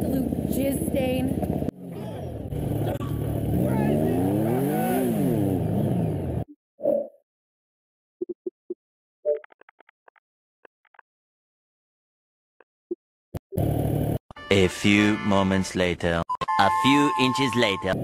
blue jizz stain. A few moments later, a few inches later.